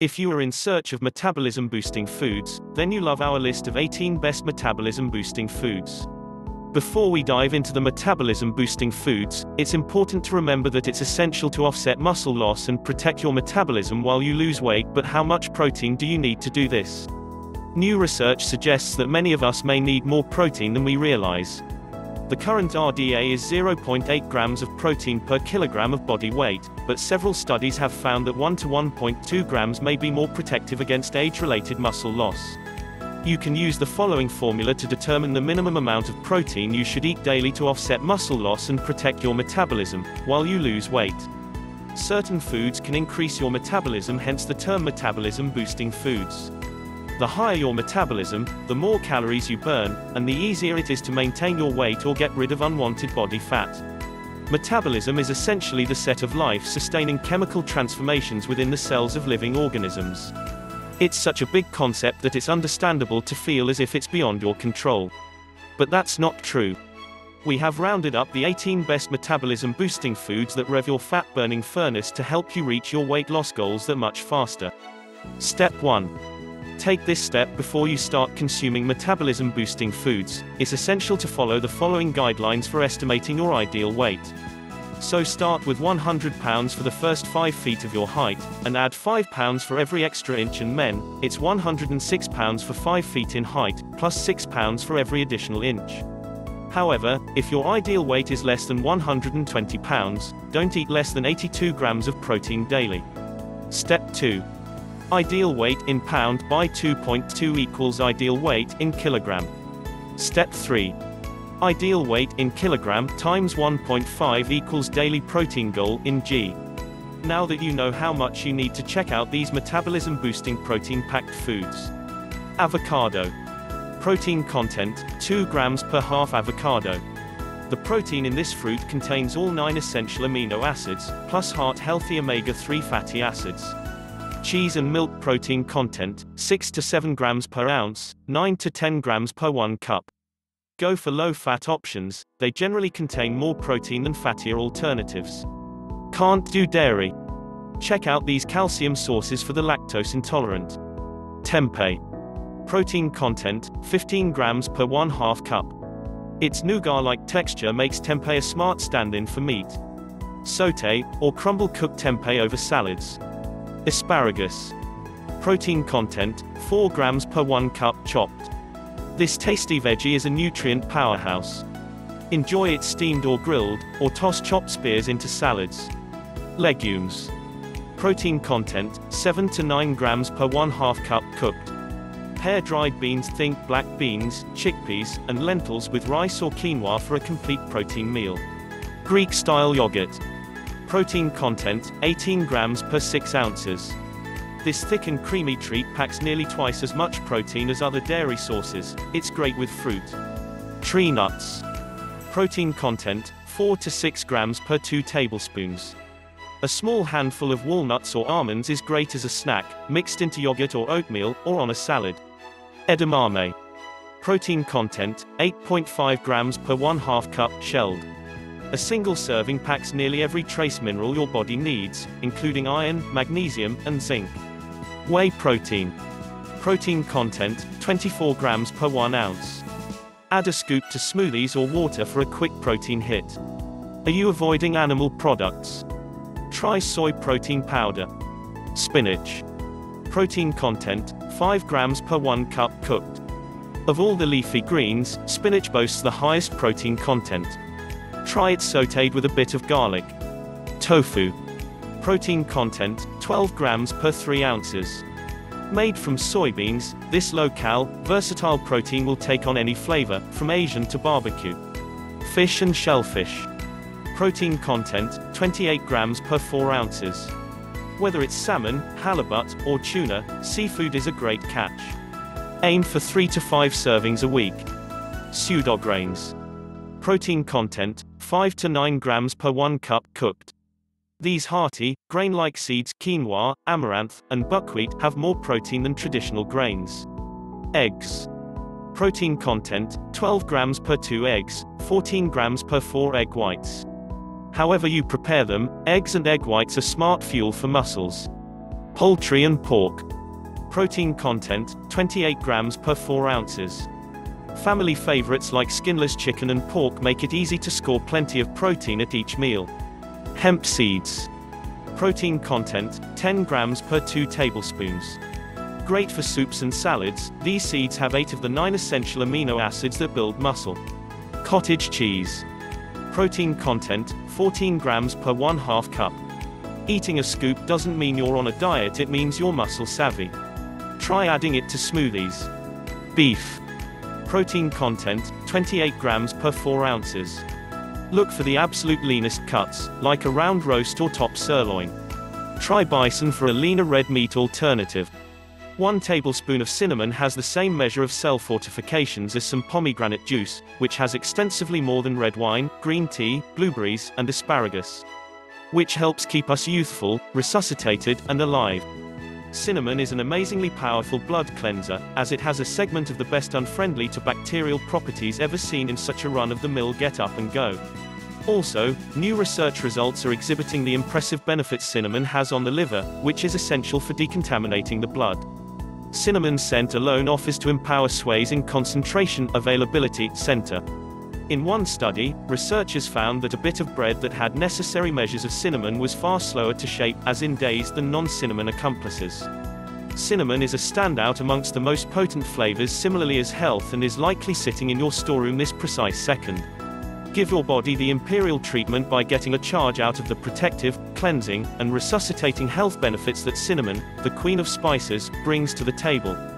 If you are in search of metabolism-boosting foods, then you love our list of 18 best metabolism-boosting foods. Before we dive into the metabolism-boosting foods, it's important to remember that it's essential to offset muscle loss and protect your metabolism while you lose weight, but how much protein do you need to do this? New research suggests that many of us may need more protein than we realize. The current RDA is 0.8 grams of protein per kilogram of body weight, but several studies have found that 1 to 1.2 grams may be more protective against age-related muscle loss. You can use the following formula to determine the minimum amount of protein you should eat daily to offset muscle loss and protect your metabolism while you lose weight. Certain foods can increase your metabolism, hence the term metabolism-boosting foods. The higher your metabolism, the more calories you burn, and the easier it is to maintain your weight or get rid of unwanted body fat. Metabolism is essentially the set of life-sustaining chemical transformations within the cells of living organisms. It's such a big concept that it's understandable to feel as if it's beyond your control. But that's not true. We have rounded up the 18 best metabolism-boosting foods that rev your fat-burning furnace to help you reach your weight loss goals that much faster. Step 1. Take this step before you start consuming metabolism-boosting foods. It's essential to follow the following guidelines for estimating your ideal weight. So start with 100 pounds for the first 5 feet of your height, and add 5 pounds for every extra inch, and men, it's 106 pounds for 5 feet in height, plus 6 pounds for every additional inch. However, if your ideal weight is less than 120 pounds, don't eat less than 82 grams of protein daily. Step 2. Ideal weight in pound by 2.2 equals ideal weight in kilogram. Step 3. Ideal weight in kilogram times 1.5 equals daily protein goal in g. Now that you know how much you need to check out these metabolism-boosting protein-packed foods. Avocado. Protein content, 2 grams per half avocado. The protein in this fruit contains all 9 essential amino acids, plus heart-healthy omega-3 fatty acids. Cheese and milk protein content, 6 to 7 grams per ounce, 9 to 10 grams per 1 cup. Go for low-fat options, they generally contain more protein than fattier alternatives. Can't do dairy. Check out these calcium sources for the lactose intolerant. Tempeh. Protein content, 15 grams per 1/2 cup. Its nougat-like texture makes tempeh a smart stand-in for meat. Sauté, or crumble cooked tempeh over salads. Asparagus. Protein content, 4 grams per 1 cup chopped. This tasty veggie is a nutrient powerhouse. Enjoy it steamed or grilled, or toss chopped spears into salads. Legumes. Protein content, 7 to 9 grams per 1/2 cup cooked. Pair dried beans, think black beans, chickpeas, and lentils with rice or quinoa for a complete protein meal. Greek-style yogurt. Protein content, 18 grams per 6 ounces. This thick and creamy treat packs nearly twice as much protein as other dairy sources. It's great with fruit. Tree nuts. Protein content, 4 to 6 grams per 2 tablespoons. A small handful of walnuts or almonds is great as a snack, mixed into yogurt or oatmeal, or on a salad. Edamame. Protein content, 8.5 grams per 1/2 cup shelled. A single serving packs nearly every trace mineral your body needs, including iron, magnesium, and zinc. Whey protein. Protein content, 24 grams per 1 ounce. Add a scoop to smoothies or water for a quick protein hit. Are you avoiding animal products? Try soy protein powder. Spinach. Protein content, 5 grams per 1 cup cooked. Of all the leafy greens, spinach boasts the highest protein content. Try it sautéed with a bit of garlic. Tofu. Protein content, 12 grams per 3 ounces. Made from soybeans, this low-cal, versatile protein will take on any flavor, from Asian to barbecue. Fish and shellfish. Protein content, 28 grams per 4 ounces. Whether it's salmon, halibut, or tuna, seafood is a great catch. Aim for 3 to 5 servings a week. Pseudograins. Protein content, 5 to 9 grams per 1 cup cooked. These hearty, grain-like seeds, quinoa, amaranth, and buckwheat, have more protein than traditional grains. Eggs. Protein content, 12 grams per 2 eggs, 14 grams per 4 egg whites. However you prepare them, eggs and egg whites are smart fuel for muscles. Poultry and pork. Protein content, 28 grams per 4 ounces. Family favorites like skinless chicken and pork make it easy to score plenty of protein at each meal. Hemp seeds. Protein content, 10 grams per 2 tablespoons. Great for soups and salads, these seeds have 8 of the 9 essential amino acids that build muscle. Cottage cheese. Protein content, 14 grams per 1/2 cup. Eating a scoop doesn't mean you're on a diet, it means you're muscle savvy. Try adding it to smoothies. Beef. Protein content, 28 grams per 4 ounces. Look for the absolute leanest cuts, like a round roast or top sirloin. Try bison for a leaner red meat alternative. 1 tablespoon of cinnamon has the same measure of cell fortifications as some pomegranate juice, which has extensively more than red wine, green tea, blueberries, and asparagus, which helps keep us youthful, resuscitated, and alive. Cinnamon is an amazingly powerful blood cleanser, as it has a segment of the best unfriendly to bacterial properties ever seen in such a run-of-the-mill get-up-and-go. Also, new research results are exhibiting the impressive benefits cinnamon has on the liver, which is essential for decontaminating the blood. Cinnamon scent alone offers to empower sways in concentration, availability, center. In one study, researchers found that a bit of bread that had necessary measures of cinnamon was far slower to shape, as in days, than non-cinnamon accomplices. Cinnamon is a standout amongst the most potent flavors, similarly as health, and is likely sitting in your storeroom this precise second. Give your body the imperial treatment by getting a charge out of the protective, cleansing, and resuscitating health benefits that cinnamon, the queen of spices, brings to the table.